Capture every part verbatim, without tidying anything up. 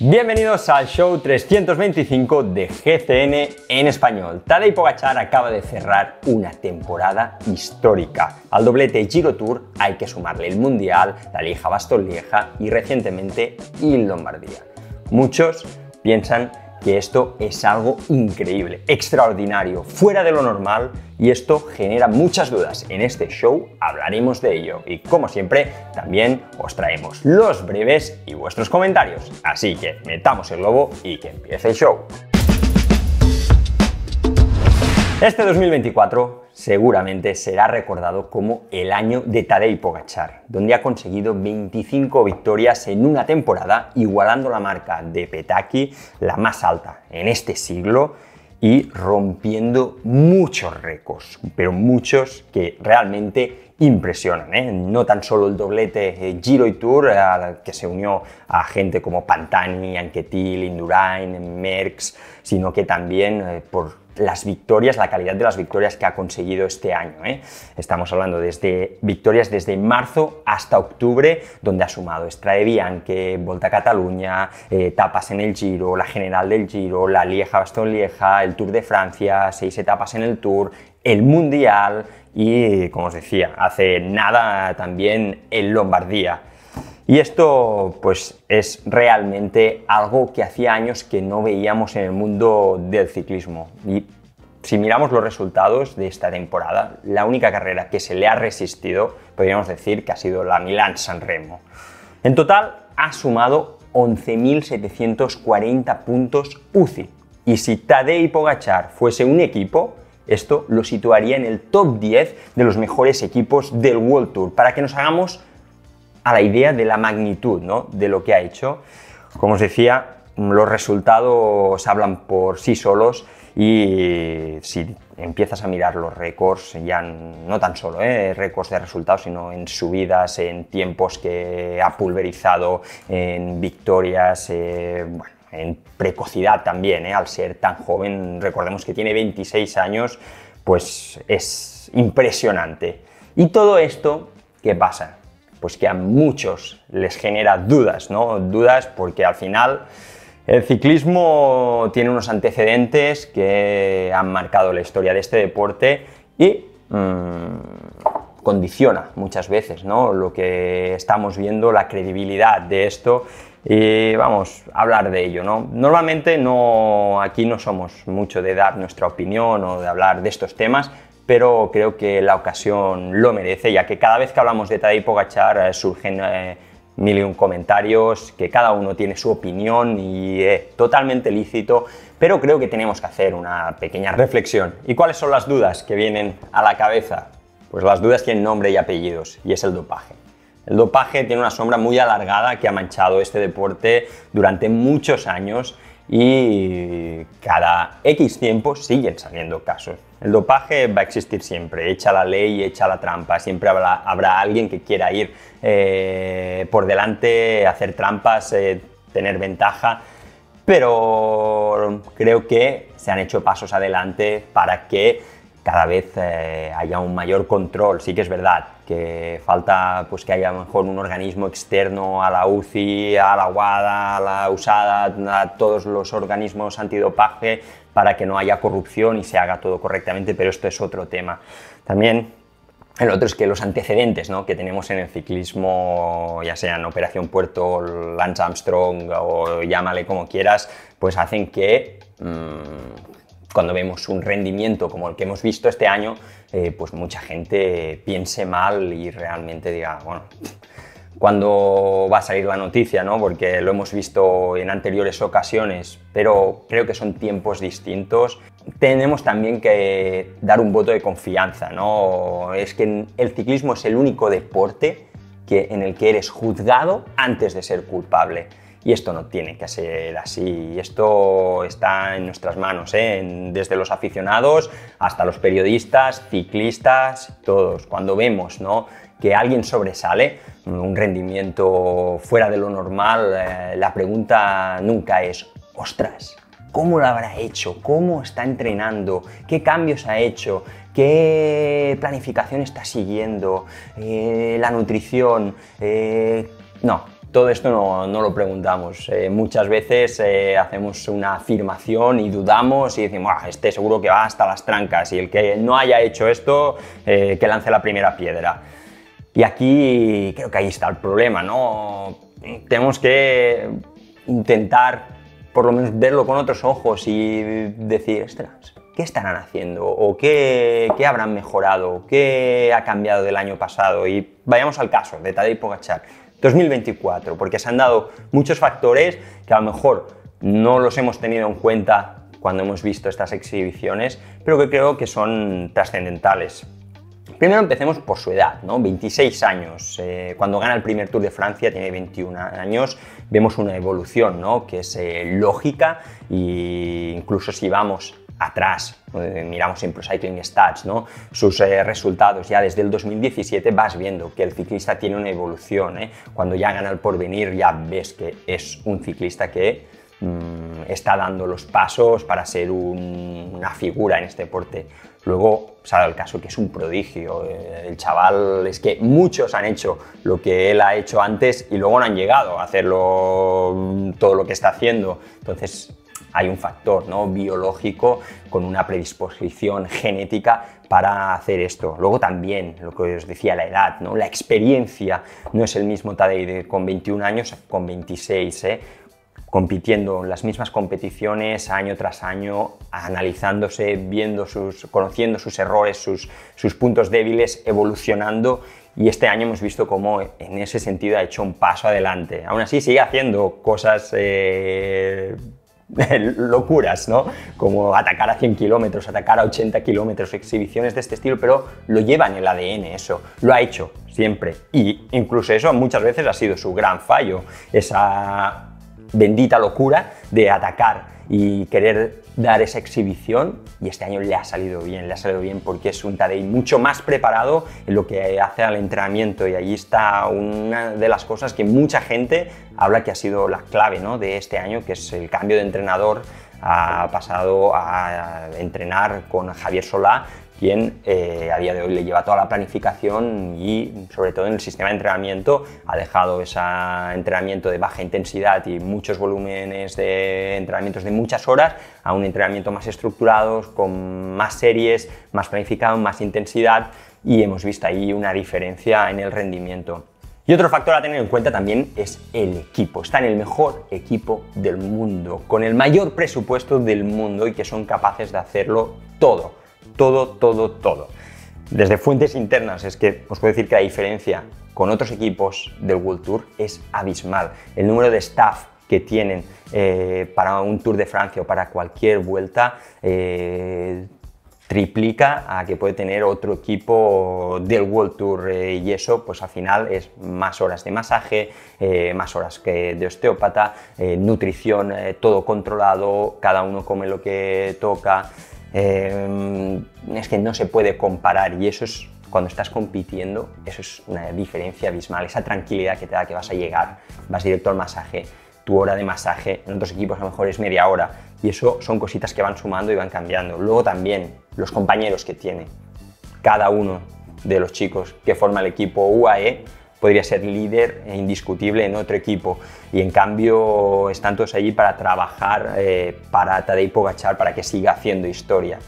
Bienvenidos al show trescientos veinticinco de G C N en español. Tadej Pogačar acaba de cerrar una temporada histórica. Al doblete Giro Tour hay que sumarle el Mundial, la Lieja-Bastoña-Lieja y recientemente Il Lombardia. Muchos piensan que esto es algo increíble, extraordinario, fuera de lo normal, y esto genera muchas dudas. En este show hablaremos de ello y, como siempre, también os traemos los breves y vuestros comentarios. Así que metamos el globo y que empiece el show. Este dos mil veinticuatro seguramente será recordado como el año de Tadej Pogačar, donde ha conseguido veinticinco victorias en una temporada, igualando la marca de Petaki, la más alta en este siglo, y rompiendo muchos récords, pero muchos que realmente impresionan, ¿eh? No tan solo el doblete Giro y Tour, al que se unió a gente como Pantani, Anquetil, Indurain, Merckx, sino que también eh, por las victorias, la calidad de las victorias que ha conseguido este año, ¿eh? Estamos hablando desde victorias desde marzo hasta octubre, donde ha sumado Strade Bianche, Volta a Cataluña, eh, etapas en el Giro, la general del Giro, la Lieja-Bastoña-Lieja, el Tour de Francia, seis etapas en el Tour, el Mundial y, como os decía, hace nada también el Lombardía. Y esto pues es realmente algo que hacía años que no veíamos en el mundo del ciclismo. Y si miramos los resultados de esta temporada, la única carrera que se le ha resistido, podríamos decir que ha sido la Milán san Remo. En total ha sumado once mil setecientos cuarenta puntos U C I. Y si Tadej Pogačar fuese un equipo, esto lo situaría en el top diez de los mejores equipos del World Tour, para que nos hagamos a la idea de la magnitud, ¿no?, de lo que ha hecho. Como os decía, los resultados hablan por sí solos, y si empiezas a mirar los récords, ya no tan solo ¿eh? récords de resultados, sino en subidas, en tiempos que ha pulverizado, en victorias, eh, bueno, en precocidad también, ¿eh? Al ser tan joven, recordemos que tiene veintiséis años, pues es impresionante. Y todo esto, ¿qué pasa? Pues que a muchos les genera dudas, ¿no? Dudas porque al final el ciclismo tiene unos antecedentes que han marcado la historia de este deporte y mmm, condiciona muchas veces, ¿no?, lo que estamos viendo, la credibilidad de esto, y vamos a hablar de ello, ¿no? Normalmente no, aquí no somos mucho de dar nuestra opinión o de hablar de estos temas, pero creo que la ocasión lo merece, ya que cada vez que hablamos de Tadej Pogačar eh, surgen eh, mil y un comentarios, que cada uno tiene su opinión y es eh, totalmente lícito, pero creo que tenemos que hacer una pequeña reflexión. ¿Y cuáles son las dudas que vienen a la cabeza? Pues las dudas tienen nombre y apellidos, y es el dopaje. El dopaje tiene una sombra muy alargada que ha manchado este deporte durante muchos años, y cada X tiempo siguen saliendo casos. El dopaje va a existir siempre, echa la ley, echa la trampa, siempre habrá, habrá alguien que quiera ir eh, por delante, hacer trampas, eh, tener ventaja, pero creo que se han hecho pasos adelante para que cada vez eh, haya un mayor control. Sí que es verdad que falta pues, que haya mejor un organismo externo a la U C I, a la WADA, a la USADA, a todos los organismos antidopaje, para que no haya corrupción y se haga todo correctamente, pero esto es otro tema. También el otro es que los antecedentes, ¿no?, que tenemos en el ciclismo, ya sean Operación Puerto, Lance Armstrong o llámale como quieras, pues hacen que mmm, cuando vemos un rendimiento como el que hemos visto este año, eh, pues mucha gente piense mal y realmente diga, bueno, ¿cuándo va a salir la noticia?, ¿no? Porque lo hemos visto en anteriores ocasiones, pero creo que son tiempos distintos. Tenemos también que dar un voto de confianza, ¿no? Es que el ciclismo es el único deporte que, en el que eres juzgado antes de ser culpable. Y esto no tiene que ser así, esto está en nuestras manos, ¿eh?, desde los aficionados hasta los periodistas, ciclistas, todos. Cuando vemos, ¿no?, que alguien sobresale, un rendimiento fuera de lo normal, eh, la pregunta nunca es, ostras, ¿cómo lo habrá hecho?, ¿cómo está entrenando?, ¿qué cambios ha hecho?, ¿qué planificación está siguiendo?, eh, la nutrición, eh, no. Todo esto no, no lo preguntamos. Eh, muchas veces eh, hacemos una afirmación y dudamos y decimos, ah, este seguro que va hasta las trancas y el que no haya hecho esto, eh, que lance la primera piedra. Y aquí creo que ahí está el problema, ¿no? Tenemos que intentar por lo menos verlo con otros ojos y decir, ostras, ¿qué estarán haciendo? ¿O qué, qué habrán mejorado? ¿Qué ha cambiado del año pasado? Y vayamos al caso de Tadej Pogačar. dos mil veinticuatro, porque se han dado muchos factores que a lo mejor no los hemos tenido en cuenta cuando hemos visto estas exhibiciones, pero que creo que son trascendentales. Primero empecemos por su edad, ¿no? veintiséis años. Eh, cuando gana el primer Tour de Francia tiene veintiún años. Vemos una evolución, ¿no?, que es eh, lógica, e incluso si vamos atrás, eh, miramos en Pro Cycling Stats, ¿no?, sus eh, resultados ya desde el dos mil diecisiete, vas viendo que el ciclista tiene una evolución, ¿eh? Cuando ya gana el Porvenir ya ves que es un ciclista que mmm, está dando los pasos para ser un, una figura en este deporte. Luego se ha dado el caso que es un prodigio, el chaval, es que muchos han hecho lo que él ha hecho antes y luego no han llegado a hacerlo todo lo que está haciendo. Entonces hay un factor, ¿no?, biológico con una predisposición genética para hacer esto. Luego también, lo que os decía, la edad, ¿no?, la experiencia. No es el mismo Tadej con veintiún años con veintiséis, ¿eh?, compitiendo en las mismas competiciones año tras año, analizándose, viendo sus, conociendo sus errores, sus, sus puntos débiles, evolucionando. Y este año hemos visto cómo en ese sentido ha hecho un paso adelante. Aún así sigue haciendo cosas... Eh, locuras, ¿no?, como atacar a cien kilómetros, atacar a ochenta kilómetros, exhibiciones de este estilo, pero lo lleva en el A D N eso, lo ha hecho siempre y incluso eso muchas veces ha sido su gran fallo, esa bendita locura de atacar y querer dar esa exhibición, y este año le ha salido bien, le ha salido bien porque es un Tadej mucho más preparado en lo que hace al entrenamiento, y ahí está una de las cosas que mucha gente habla que ha sido la clave, ¿no?, de este año, que es el cambio de entrenador. Ha pasado a entrenar con Javier Solá, quien eh, a día de hoy le lleva toda la planificación y sobre todo en el sistema de entrenamiento ha dejado ese entrenamiento de baja intensidad y muchos volúmenes de entrenamientos de muchas horas a un entrenamiento más estructurado, con más series, más planificado, más intensidad, y hemos visto ahí una diferencia en el rendimiento. Y otro factor a tener en cuenta también es el equipo. Está en el mejor equipo del mundo, con el mayor presupuesto del mundo, y que son capaces de hacerlo todo. Todo, todo, todo. Desde fuentes internas es que os puedo decir que la diferencia con otros equipos del World Tour es abismal. El número de staff que tienen eh, para un Tour de Francia o para cualquier vuelta eh, triplica a que puede tener otro equipo del World Tour, eh, y eso pues al final es más horas de masaje, eh, más horas que de osteópata, eh, nutrición, eh, todo controlado, cada uno come lo que toca. Eh, es que no se puede comparar, y eso es cuando estás compitiendo, eso es una diferencia abismal, esa tranquilidad que te da que vas a llegar, vas directo al masaje, tu hora de masaje en otros equipos a lo mejor es media hora, y eso son cositas que van sumando y van cambiando. Luego también los compañeros que tiene, cada uno de los chicos que forma el equipo U A E podría ser líder e indiscutible en otro equipo, y en cambio están todos allí para trabajar eh, para Tadej Pogačar, para que siga haciendo historia.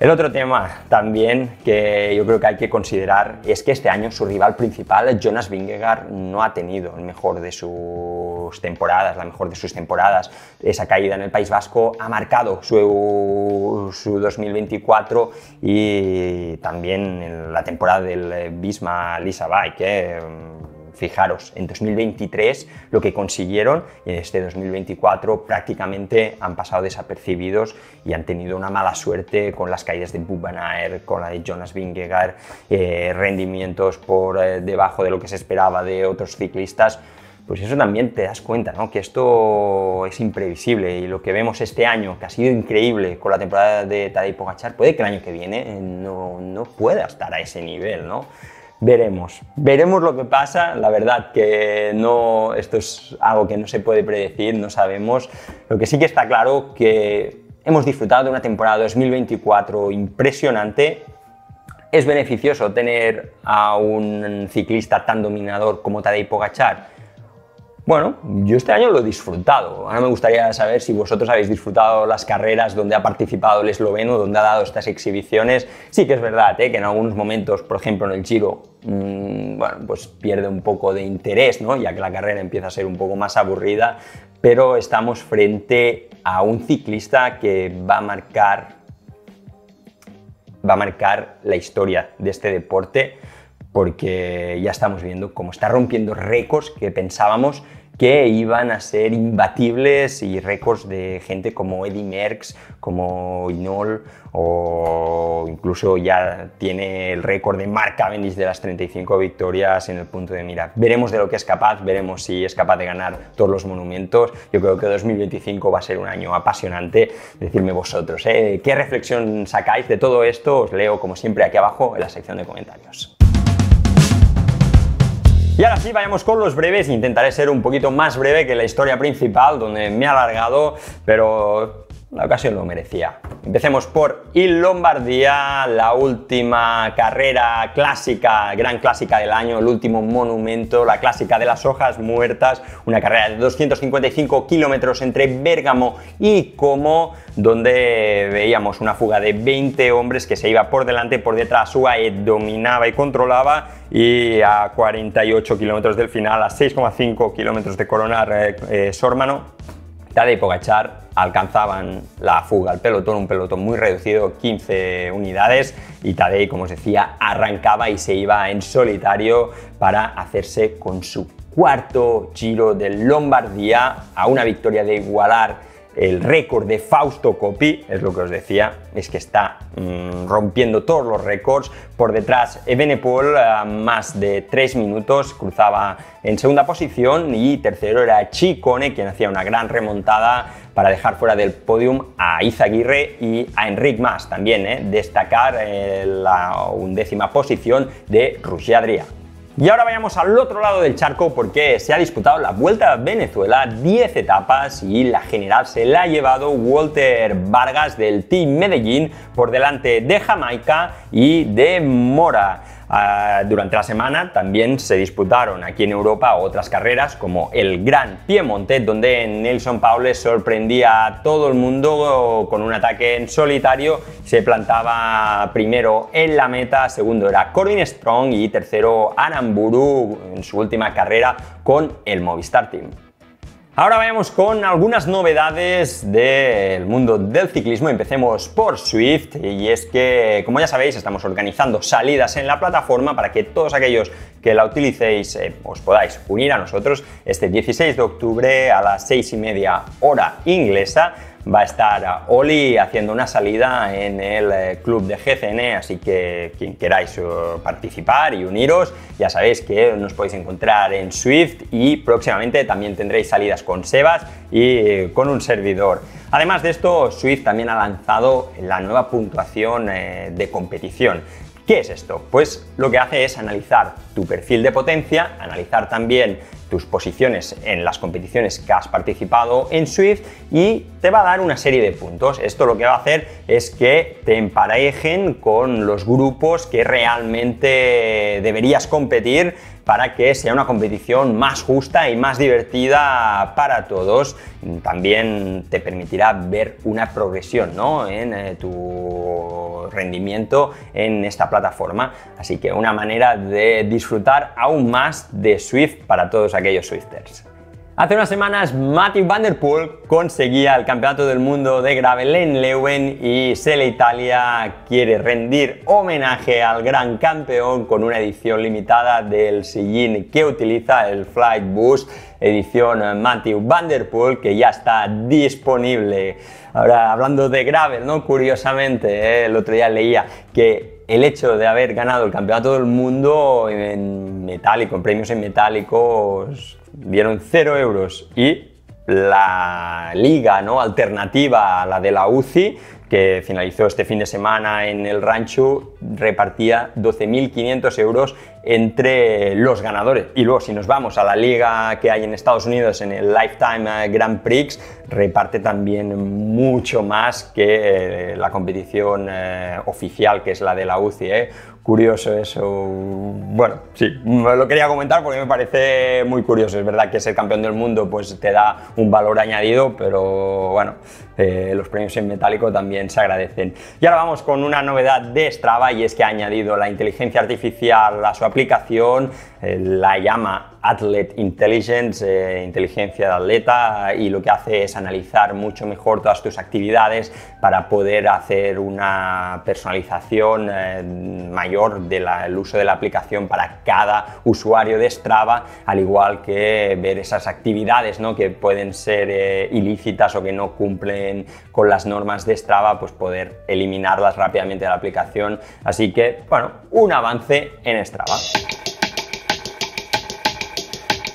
El otro tema también que yo creo que hay que considerar es que este año su rival principal, Jonas Vingegaard, no ha tenido el mejor de sus temporadas, la mejor de sus temporadas. Esa caída en el País Vasco ha marcado su, su dos mil veinticuatro, y también en la temporada del Visma-Lease a Bike. ¿eh? Fijaros, en dos mil veintitrés lo que consiguieron, y en este dos mil veinticuatro prácticamente han pasado desapercibidos y han tenido una mala suerte con las caídas de Wout van Aert, con la de Jonas Vingegaard, eh, rendimientos por eh, debajo de lo que se esperaba de otros ciclistas. Pues eso también te das cuenta, ¿no?, que esto es imprevisible, y lo que vemos este año, que ha sido increíble con la temporada de Tadej Pogačar, puede que el año que viene no, no pueda estar a ese nivel, ¿no? Veremos, veremos lo que pasa. La verdad que no, esto es algo que no se puede predecir, no sabemos. Lo que sí que está claro que hemos disfrutado de una temporada dos mil veinticuatro impresionante. ¿Es beneficioso tener a un ciclista tan dominador como Tadej Pogačar? Bueno, yo este año lo he disfrutado. Ahora me gustaría saber si vosotros habéis disfrutado las carreras donde ha participado el esloveno, donde ha dado estas exhibiciones. Sí que es verdad, ¿eh?, que en algunos momentos, por ejemplo en el Giro, mmm, bueno, pues pierde un poco de interés, ¿no?, ya que la carrera empieza a ser un poco más aburrida, pero estamos frente a un ciclista que va a marcar, va a marcar la historia de este deporte, porque ya estamos viendo cómo está rompiendo récords que pensábamos que iban a ser imbatibles, y récords de gente como Eddy Merckx, como Hinault, o incluso ya tiene el récord de Mark Cavendish de las treinta y cinco victorias en el punto de mira. Veremos de lo que es capaz, veremos si es capaz de ganar todos los monumentos. Yo creo que dos mil veinticinco va a ser un año apasionante. Decidme vosotros, ¿eh?, qué reflexión sacáis de todo esto. Os leo como siempre aquí abajo en la sección de comentarios. Y ahora sí, vayamos con los breves. Intentaré ser un poquito más breve que la historia principal, donde me he alargado, pero la ocasión lo merecía. Empecemos por Il Lombardia, la última carrera clásica, gran clásica del año, el último monumento, la clásica de las hojas muertas, una carrera de doscientos cincuenta y cinco kilómetros entre Bérgamo y Como, donde veíamos una fuga de veinte hombres que se iba por delante, por detrás U A E dominaba y controlaba, y a cuarenta y ocho kilómetros del final, a seis coma cinco kilómetros de coronar eh, Sormano, Tadej Pogačar alcanzaban la fuga al pelotón, un pelotón muy reducido, quince unidades, y Tadej, como os decía, arrancaba y se iba en solitario para hacerse con su cuarto Giro de Lombardía, a una victoria de igualar el récord de Fausto Coppi. Es lo que os decía, es que está mmm, rompiendo todos los récords. Por detrás, Van Der Poel, a más de tres minutos, cruzaba en segunda posición, y tercero era Chicone, quien hacía una gran remontada para dejar fuera del podium a Izaguirre y a Enric Mas. También eh, destacar eh, la undécima posición de Roger Adrià. Y ahora vayamos al otro lado del charco, porque se ha disputado la Vuelta a Venezuela, diez etapas, y la general se la ha llevado Walter Vargas del Team Medellín por delante de Jamaica y de Mora. Uh, durante la semana también se disputaron aquí en Europa otras carreras, como el Gran Piemonte, donde Nelson Paules sorprendía a todo el mundo con un ataque en solitario. Se plantaba primero en la meta, segundo era Corbin Strong y tercero Aramburu en su última carrera con el Movistar Team. Ahora vayamos con algunas novedades del mundo del ciclismo. Empecemos por Zwift, y es que, como ya sabéis, estamos organizando salidas en la plataforma para que todos aquellos que la utilicéis eh, os podáis unir a nosotros. Este dieciséis de octubre a las seis y media hora inglesa va a estar Oli haciendo una salida en el club de G C N, así que quien queráis participar y uniros, ya sabéis que nos podéis encontrar en Zwift, y próximamente también tendréis salidas con Sebas y con un servidor. Además de esto, Zwift también ha lanzado la nueva puntuación de competición. ¿Qué es esto? Pues lo que hace es analizar tu perfil de potencia, analizar también tus posiciones en las competiciones que has participado en Zwift, y te va a dar una serie de puntos. Esto lo que va a hacer es que te emparejen con los grupos que realmente deberías competir, para que sea una competición más justa y más divertida para todos. También te permitirá ver una progresión, ¿no?, en eh, tu rendimiento en esta plataforma. Así que una manera de disfrutar aún más de Zwift para todos aquellos Zwifters. Hace unas semanas Matthew Van Der Poel conseguía el campeonato del mundo de gravel en Leuven, y Sele Italia quiere rendir homenaje al gran campeón con una edición limitada del sillín que utiliza, el Flight Boost edición Matthew Van Der Poel, que ya está disponible. Ahora, hablando de gravel, ¿no?, curiosamente, ¿eh?, el otro día leía que el hecho de haber ganado el campeonato del mundo en metálico, en premios en metálicos, dieron cero euros, y la liga, ¿no?, alternativa a la de la U C I, que finalizó este fin de semana en el rancho, repartía doce mil quinientos euros entre los ganadores. Y luego, si nos vamos a la liga que hay en Estados Unidos, en el Lifetime Grand Prix, reparte también mucho más que eh, la competición eh, oficial, que es la de la U C I, ¿eh? Curioso eso. Bueno, sí, lo quería comentar porque me parece muy curioso. Es verdad que ser campeón del mundo pues te da un valor añadido, pero bueno, eh, los premios en metálico también se agradecen. Y ahora vamos con una novedad de Strava, y es que ha añadido la inteligencia artificial a su aplicación. Eh, la llama Athlete Intelligence, eh, inteligencia de atleta, y lo que hace es analizar mucho mejor todas tus actividades para poder hacer una personalización eh, mayor del uso de la aplicación para cada usuario de Strava, al igual que ver esas actividades, ¿no?, que pueden ser eh, ilícitas o que no cumplen con las normas de Strava, pues poder eliminarlas rápidamente de la aplicación. Así que, bueno, un avance en Strava.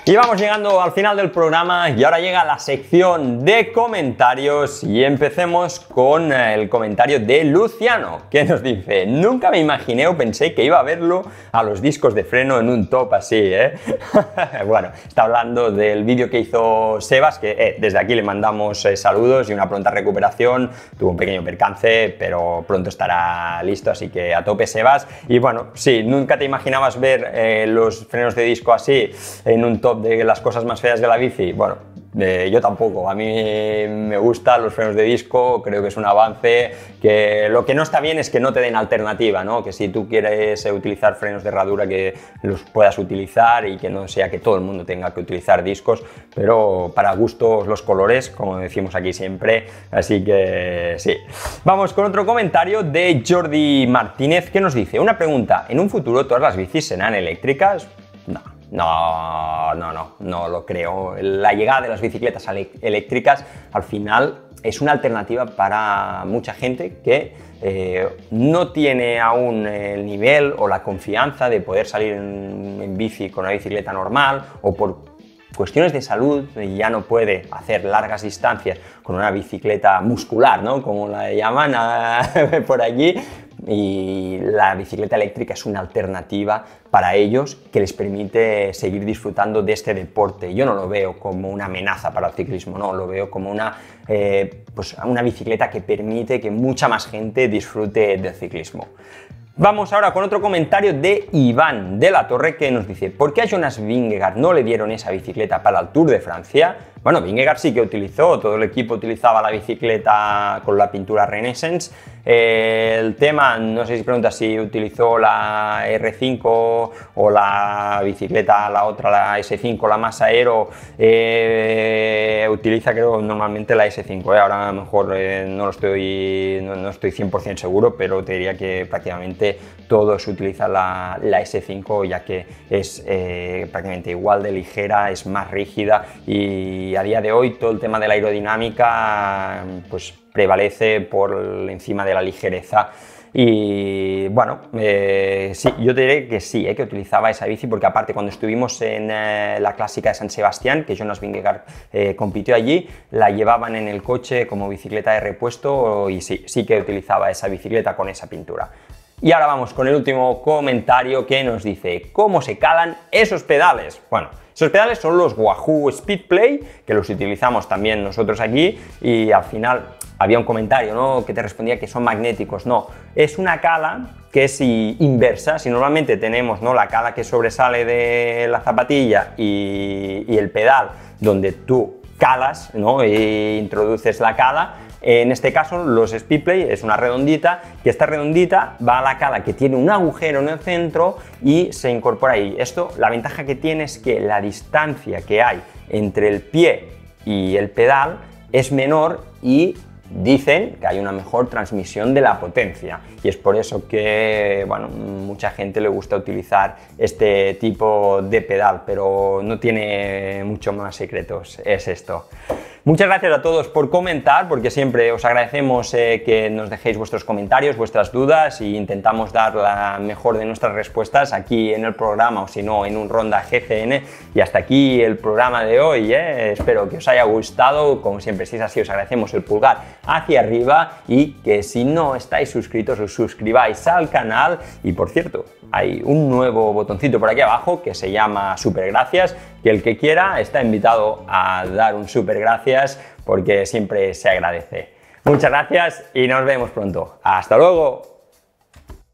Y vamos llegando al final del programa, y ahora llega la sección de comentarios, y empecemos con el comentario de Luciano, que nos dice: nunca me imaginé o pensé que iba a verlo a los discos de freno en un top así, ¿eh? Bueno, está hablando del vídeo que hizo Sebas, que eh, desde aquí le mandamos eh, saludos y una pronta recuperación. Tuvo un pequeño percance, pero pronto estará listo, así que a tope, Sebas. Y bueno, sí, nunca te imaginabas ver eh, los frenos de disco así en un top de las cosas más feas de la bici. Bueno, eh, yo tampoco. A mí me gustan los frenos de disco, creo que es un avance. Que lo que no está bien es que no te den alternativa, ¿no? Que si tú quieres utilizar frenos de herradura, que los puedas utilizar y que no sea que todo el mundo tenga que utilizar discos, pero para gustos los colores, como decimos aquí siempre. Así que sí. Vamos con otro comentario de Jordi Martínez, que nos dice: una pregunta, ¿en un futuro todas las bicis serán eléctricas? No. No, no, no, no lo creo. La llegada de las bicicletas eléctricas al final es una alternativa para mucha gente que eh, no tiene aún el nivel o la confianza de poder salir en, en bici con una bicicleta normal, o por cuestiones de salud ya no puede hacer largas distancias con una bicicleta muscular, ¿no?, como la llaman a, por allí. Y la bicicleta eléctrica es una alternativa para ellos que les permite seguir disfrutando de este deporte. Yo no lo veo como una amenaza para el ciclismo, no, lo veo como una, eh, pues una bicicleta que permite que mucha más gente disfrute del ciclismo. Vamos ahora con otro comentario de Iván de la Torre, que nos dice: ¿por qué a Jonas Vingegaard no le dieron esa bicicleta para el Tour de Francia? Bueno, Vingegaard sí que utilizó, todo el equipo utilizaba la bicicleta con la pintura Renaissance. Eh, el tema, no sé si pregunta si utilizó la R cinco o la bicicleta, la otra, la S cinco, la Massa Aero. Eh, utiliza creo normalmente la S cinco, eh. Ahora a lo mejor eh, no lo estoy, no, no estoy cien por cien seguro, pero te diría que prácticamente todos utilizan la, la S cinco, ya que es eh, prácticamente igual de ligera, es más rígida, y a día de hoy todo el tema de la aerodinámica pues prevalece por encima de la ligereza. Y bueno, eh, sí, yo te diré que sí, eh, que utilizaba esa bici, porque aparte cuando estuvimos en eh, la clásica de San Sebastián, que Jonas Vingegaard eh, compitió allí, la llevaban en el coche como bicicleta de repuesto, y sí, sí que utilizaba esa bicicleta con esa pintura. Y ahora vamos con el último comentario, que nos dice: ¿cómo se calan esos pedales? Bueno, esos pedales son los Wahoo Speedplay, que los utilizamos también nosotros aquí, y al final había un comentario, ¿no?, que te respondía que son magnéticos. No, es una cala que es inversa. Si normalmente tenemos, ¿no?, la cala que sobresale de la zapatilla y, y el pedal donde tú calas, ¿no?, e introduces la cala. En este caso, los Speedplay es una redondita, que esta redondita va a la cala que tiene un agujero en el centro y se incorpora ahí. Esto, la ventaja que tiene es que la distancia que hay entre el pie y el pedal es menor, y dicen que hay una mejor transmisión de la potencia, y es por eso que, bueno, mucha gente le gusta utilizar este tipo de pedal, pero no tiene mucho más secretos, es esto. Muchas gracias a todos por comentar, porque siempre os agradecemos eh, que nos dejéis vuestros comentarios, vuestras dudas, e intentamos dar la mejor de nuestras respuestas aquí en el programa, o si no, en un Ronda G C N. Y hasta aquí el programa de hoy, eh. Espero que os haya gustado. Como siempre, si es así, os agradecemos el pulgar hacia arriba, y que si no estáis suscritos, os suscribáis al canal. Y por cierto, hay un nuevo botoncito por aquí abajo que se llama Super Gracias, que el que quiera está invitado a dar un super gracias, porque siempre se agradece. Muchas gracias y nos vemos pronto. ¡Hasta luego!